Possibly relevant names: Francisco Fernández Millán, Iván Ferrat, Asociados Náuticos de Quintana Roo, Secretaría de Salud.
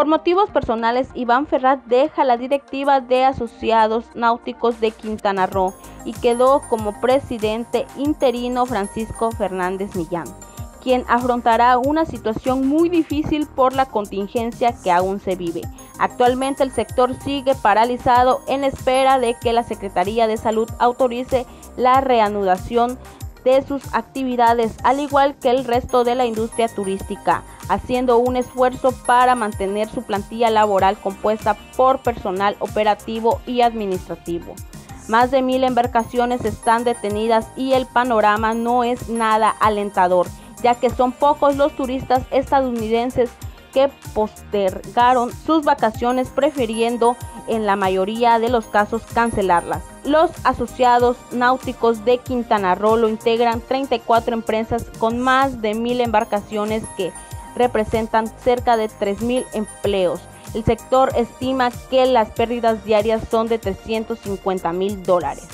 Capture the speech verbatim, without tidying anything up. Por motivos personales, Iván Ferrat deja la directiva de Asociados Náuticos de Quintana Roo y quedó como presidente interino Francisco Fernández Millán, quien afrontará una situación muy difícil por la contingencia que aún se vive. Actualmente el sector sigue paralizado en espera de que la Secretaría de Salud autorice la reanudación de sus actividades, al igual que el resto de la industria turística, haciendo un esfuerzo para mantener su plantilla laboral compuesta por personal operativo y administrativo. Más de mil embarcaciones están detenidas y el panorama no es nada alentador, ya que son pocos los turistas estadounidenses que postergaron sus vacaciones, prefiriendo en la mayoría de los casos cancelarlas. Los Asociados Náuticos de Quintana Roo lo integran treinta y cuatro empresas con más de mil embarcaciones que representan cerca de tres mil empleos. El sector estima que las pérdidas diarias son de trescientos cincuenta mil dólares.